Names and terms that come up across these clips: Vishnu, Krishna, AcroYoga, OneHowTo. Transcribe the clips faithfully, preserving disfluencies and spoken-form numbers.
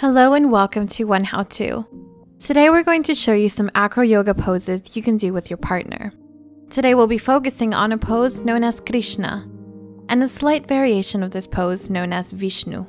Hello and welcome to OneHowTo. Today we're going to show you some AcroYoga poses you can do with your partner. Today we'll be focusing on a pose known as Krishna, and a slight variation of this pose known as Vishnu.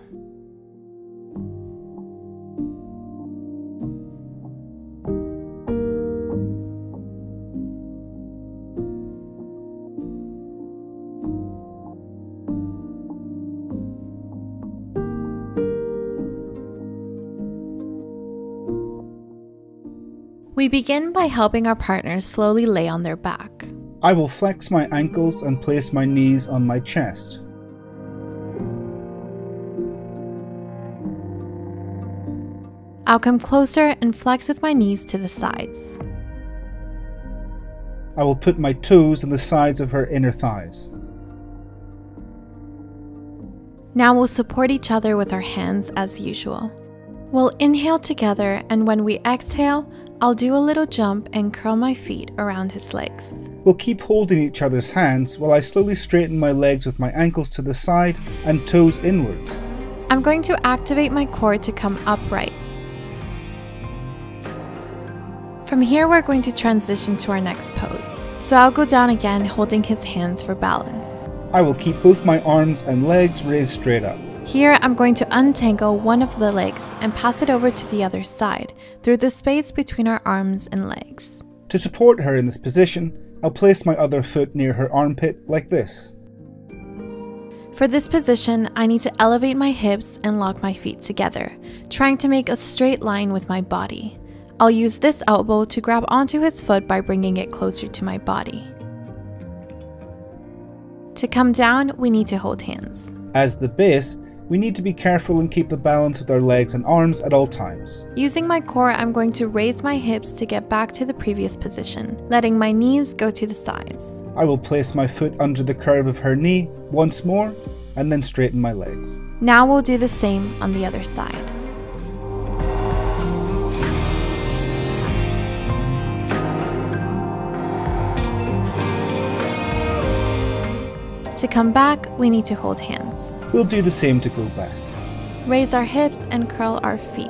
We begin by helping our partners slowly lay on their back. I will flex my ankles and place my knees on my chest. I'll come closer and flex with my knees to the sides. I will put my toes on the sides of her inner thighs. Now we'll support each other with our hands as usual. We'll inhale together, and when we exhale, I'll do a little jump and curl my feet around his legs. We'll keep holding each other's hands while I slowly straighten my legs with my ankles to the side and toes inwards. I'm going to activate my core to come upright. From here, we're going to transition to our next pose. So I'll go down again, holding his hands for balance. I will keep both my arms and legs raised straight up. Here, I'm going to untangle one of the legs and pass it over to the other side, through the space between our arms and legs. To support her in this position, I'll place my other foot near her armpit like this. For this position, I need to elevate my hips and lock my feet together, trying to make a straight line with my body. I'll use this elbow to grab onto his foot by bringing it closer to my body. To come down, we need to hold hands. As the base, we need to be careful and keep the balance with our legs and arms at all times. Using my core, I'm going to raise my hips to get back to the previous position, letting my knees go to the sides. I will place my foot under the curve of her knee once more, and then straighten my legs. Now we'll do the same on the other side. To come back, we need to hold hands. We'll do the same to go back. Raise our hips and curl our feet.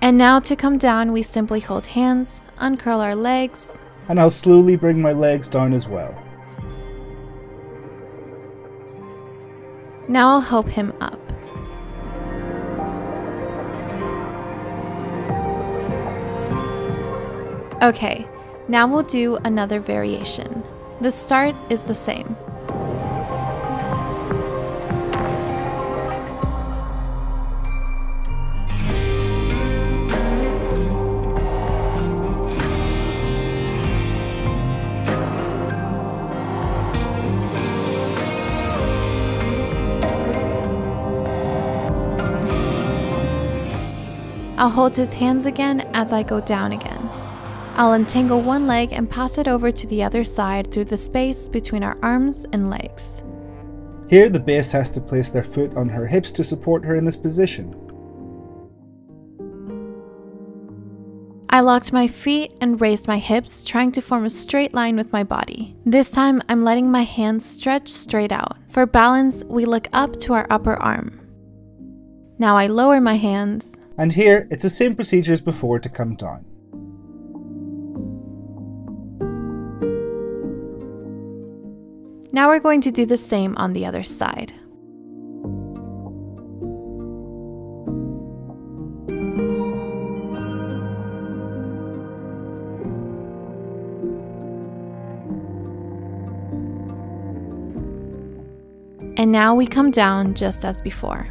And now to come down, we simply hold hands, uncurl our legs. And I'll slowly bring my legs down as well. Now I'll help him up. Okay, now we'll do another variation. The start is the same. I'll hold his hands again as I go down again. I'll untangle one leg and pass it over to the other side through the space between our arms and legs. Here, the base has to place their foot on her hips to support her in this position. I locked my feet and raised my hips, trying to form a straight line with my body. This time, I'm letting my hands stretch straight out. For balance, we look up to our upper arm. Now I lower my hands. And here, it's the same procedure as before to come down. Now we're going to do the same on the other side. And now we come down just as before.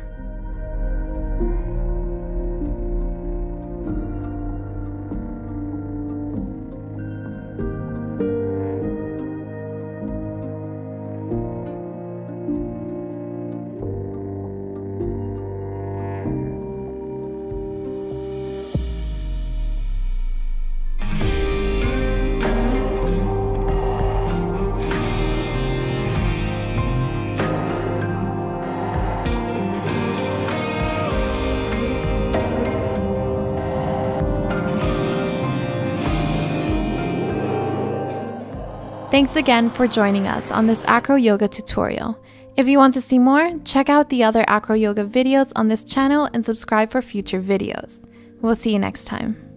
Thanks again for joining us on this AcroYoga tutorial. If you want to see more, check out the other AcroYoga videos on this channel and subscribe for future videos. We'll see you next time.